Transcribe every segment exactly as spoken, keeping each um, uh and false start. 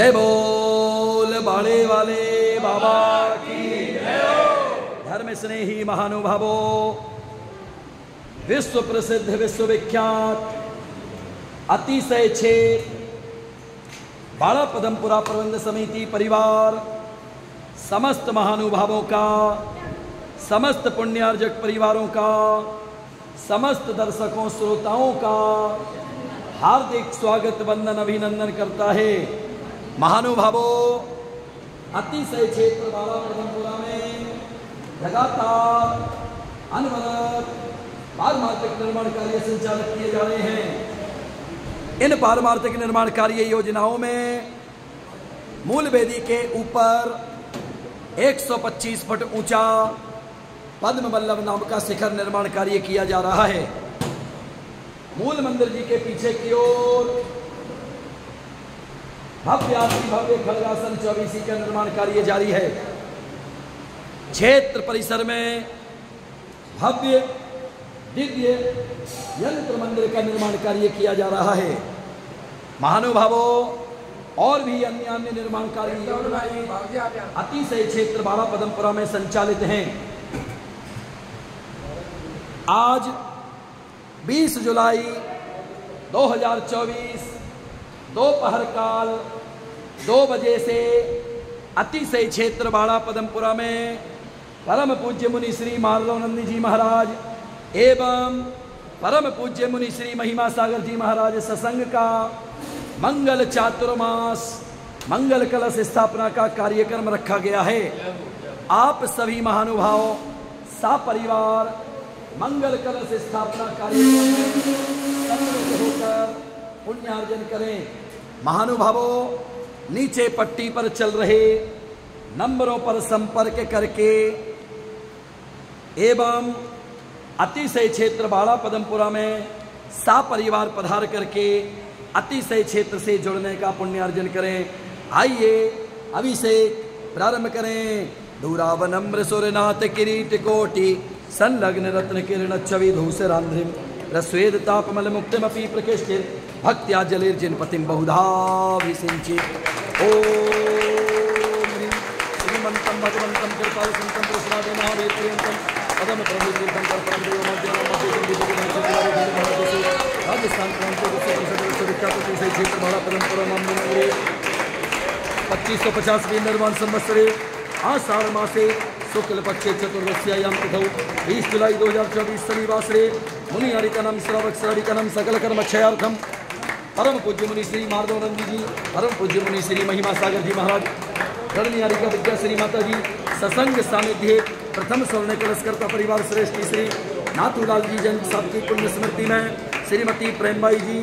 जय बोल बाड़े वाले बाबा की जय। धर्म स्नेही महानुभावो, विश्व प्रसिद्ध विश्वविख्यात अतिशय छे बाड़ा पदमपुरा प्रबंध समिति परिवार समस्त महानुभावों का, समस्त पुण्यार्जक परिवारों का, समस्त दर्शकों श्रोताओं का हार्दिक स्वागत वंदन अभिनंदन करता है। महानुभावों, अतिशय क्षेत्र बाड़ा पदमपुरा में लगातार अनवरत पारमार्थिक निर्माण कार्य संचालित किए जा रहे हैं। इन पारमार्थिक निर्माण कार्य योजनाओं में मूल वेदी के ऊपर एक सौ पच्चीस फुट ऊंचा पद्म बल्लभ नाम का शिखर निर्माण कार्य किया जा रहा है। मूल मंदिर जी के पीछे की ओर भव्य भव्य खड़गासन चौबीसी का निर्माण कार्य जारी है। क्षेत्र परिसर में भव्य दिव्य यंत्र मंदिर का निर्माण कार्य किया जा रहा है। महानुभावों, और भी अन्य अन्य निर्माण कार्य अतिशय क्षेत्र बाड़ा पदमपुरा में संचालित हैं। आज बीस जुलाई दो हज़ार चौबीस दोपहर काल दो बजे से अतिशय क्षेत्र बाड़ा पदमपुरा में परम पूज्य मुनि श्री मालदोनंदी जी महाराज एवं परम पूज्य मुनि श्री महिमा सागर जी महाराज ससंग का मंगल चातुर्मास मंगल कलश स्थापना का कार्यक्रम रखा गया है। आप सभी महानुभाव सपरिवार मंगल कलश स्थापना कार्यक्रम में होकर पुण्यार्जन करें। महानुभावों, नीचे पट्टी पर चल रहे नंबरों पर संपर्क करके एवं अतिशय क्षेत्र बाड़ा पदमपुरा में सपरिवार पधार करके अतिशय क्षेत्र से जुड़ने का पुण्यार्जन करें। आइए अभिषेक प्रारंभ करें। धूरावनम्र सुरनाथ किरीट कोटि संलग्न रत्न किरण छवि धूसरांध्रिम रस्वेद तापमल मुक्तमपि प्रकृष्टिर भक्त्या जलेर्जिनपतिम बहुधाभिषिञ्चित। ओम श्रीमंतम भगवंतम कृपाल संतम प्रसादे महावेत्रियंतम परम पच्चीस सौ पचास में निर्माण संवत्सरे आषाढ़ मासे शुक्ल पक्षे चतुर्दश्यायां तिथौ बीस जुलाई दो हज़ार चौबीस शनिवासरे मुनि हरिकनम श्रावक श्राविकनम सकल कर्म क्षयार्थम परम पूज्य मुनि श्री मार्दवानंद जी, परम पूज्य मुनि श्री महिमा सागर जी महाराज धरणिहारिका विज्ञाश्री माता जी ससंग सानिध्य प्रथम स्वर्ण कलशकर्ता परिवार श्रेष्ठ श्री नाथूलाल जी जन्म साहब की पुण्य स्मृति में श्रीमती प्रेमबाई जी,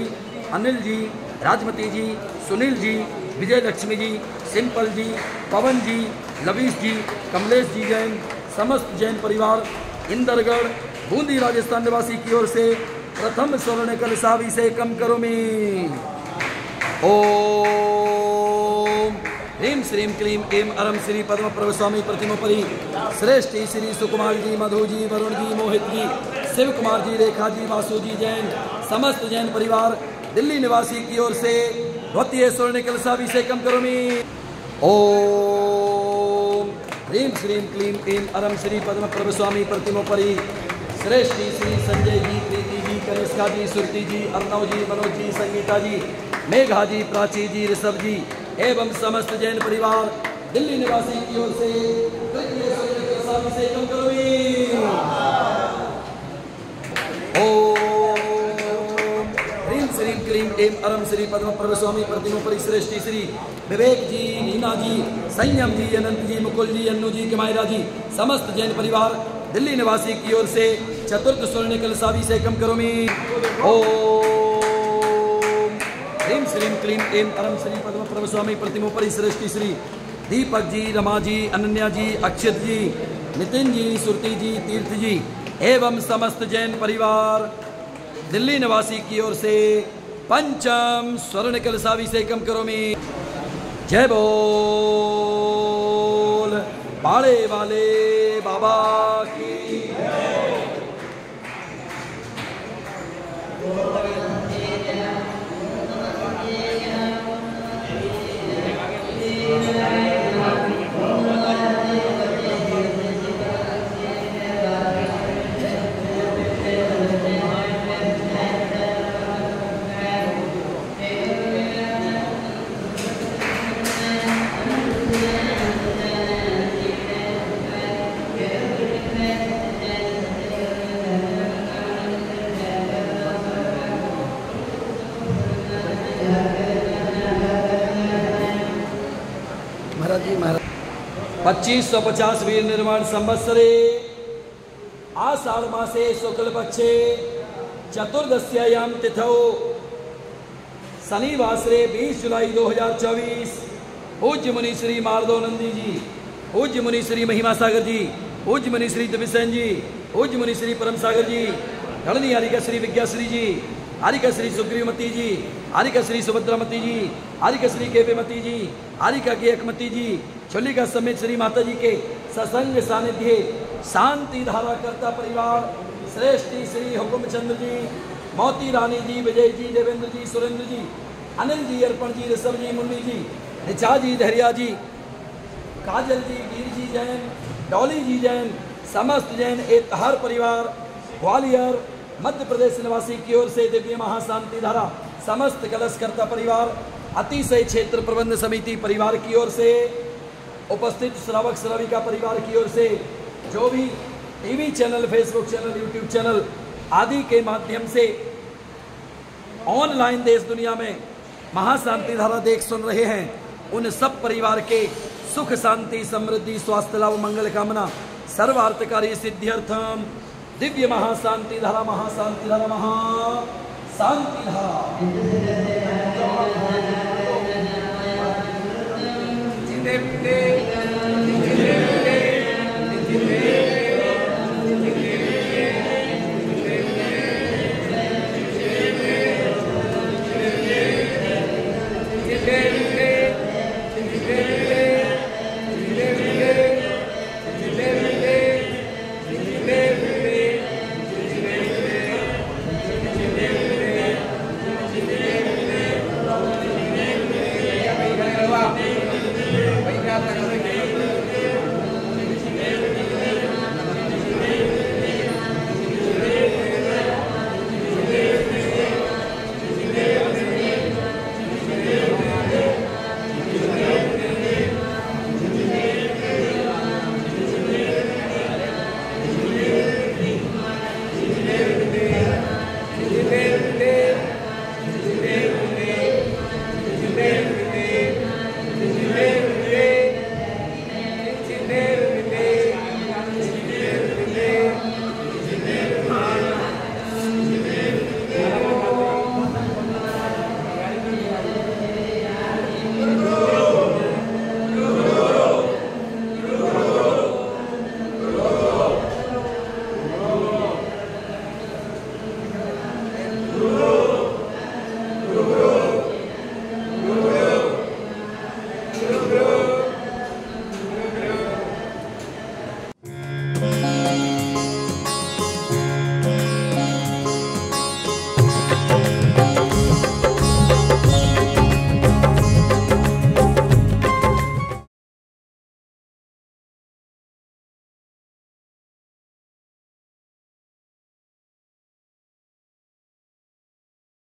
अनिल जी, राजमती जी, सुनील जी, विजयलक्ष्मी जी, सिंपल जी, पवन जी, लवीश जी, कमलेश जी जैन समस्त जैन परिवार इंद्रगढ़ बूंदी राजस्थान निवासी की ओर से प्रथम स्वर्ण कलशाभिषेकम करोमि। ओम ह्रीं श्रीं क्लीं ऐं अरम श्री पद्म प्रभ स्वामी प्रतिमोपरि श्रेष्ठ श्री सुकुमार जी, मधु जी, वरुण जी, मोहित जी, शिव कुमार जी, रेखा जी, वासु जी जैन समस्त जैन परिवार दिल्ली निवासी की ओर से द्वितीय स्वर्ण कलशाभिषेकम करोमि। ओम ह्रीं श्रीं क्लीं ऐं अरम श्री पद्म प्रभ स्वामी प्रतिमोपरि श्रेष्ठ श्री संजय जी, प्रीति जी, कनिष्का जी, सुरती जी, अर्णव जी, मनोज जी, संगीता जी, मेघा जी, प्राची जी, ऋषभ जी एवं समस्त जैन परिवार दिल्ली निवासी की ओर से ओम ह्रीं श्रीं क्लीं ऐं अरम श्री पद्म प्रभ स्वामी प्रतिमोपरि श्रेष्ठ श्री विवेक जी, नीना जी, संयम जी, अनंत जी, मुकुल जी, अन्नू जी, किमायरा जी समस्त जैन परिवार दिल्ली निवासी की ओर से चतुर्थ स्वर्ण कलशाभिषेकम करोमि। ओम ह्रीं श्रीं क्लीं ऐं अरम श्री पद्म प्रभ स्वामी प्रतिमोपरि श्रेष्ठ श्री दीपक जी, रमा जी, अनन्या जी, अक्षित जी, नितिन जी, सुरती जी, तीर्थ जी एवं समस्त जैन परिवार दिल्ली निवासी की ओर से पंचम स्वर्ण कलशाभिषेकम करोमि। जय बोल बाड़े वाले बाबा की। पच्चीस सौ पचास वीर निर्माण संवत्सरे आषाढ़ मासे शुक्ल पक्षे चतुर्दश्याम तिथौ शनिवासरे बीस जुलाई दो हजार चौबीस पूज्य मुनि श्री मालदोनंदी जी, पूज्य मुनि श्री महिमा सागर जी, पूज्य मुनि श्री दिवसेन जी, पूज्य मुनि श्री परम सागर जी, धरणी हरिका श्री विज्ञाश्री जी, हरिका श्री सुग्रीमती जी, हरिका श्री सुभद्राती जी, हरिका श्री केपेमती जी, हरिका के एकमती जी, छुलिका समेत श्री माता जी के ससंग सानिध्य शांति धारा करता परिवार श्रेष्ठी श्री हुक्म चंद जी, मोती रानी जी, विजय जी, देवेंद्र जी, सुरेंद्र जी, अनिल जी, अर्पण जी, ऋषभ जी, मुन्नी जी, निचा जी, धैर्या जी, काजल जी, गिर जी जैन, डॉली जी जैन, समस्त जैन एतहार परिवार ग्वालियर मध्य प्रदेश निवासी की ओर से दिव्य महाशांति धारा समस्त कलशकर्ता परिवार अतिशय क्षेत्र प्रबंध समिति परिवार की ओर से उपस्थित श्रावक श्राविका परिवार की ओर से जो भी TV channel, Facebook channel, YouTube channel आदि के माध्यम से ऑनलाइन देश दुनिया में महाशांति धारा देख सुन रहे हैं, उन सब परिवार के सुख शांति समृद्धि स्वास्थ्य लाभ मंगल कामना सर्वार्थकारी सिद्ध्यर्थम दिव्य महाशांति धारा महाशांति धारा महाशांति धारा।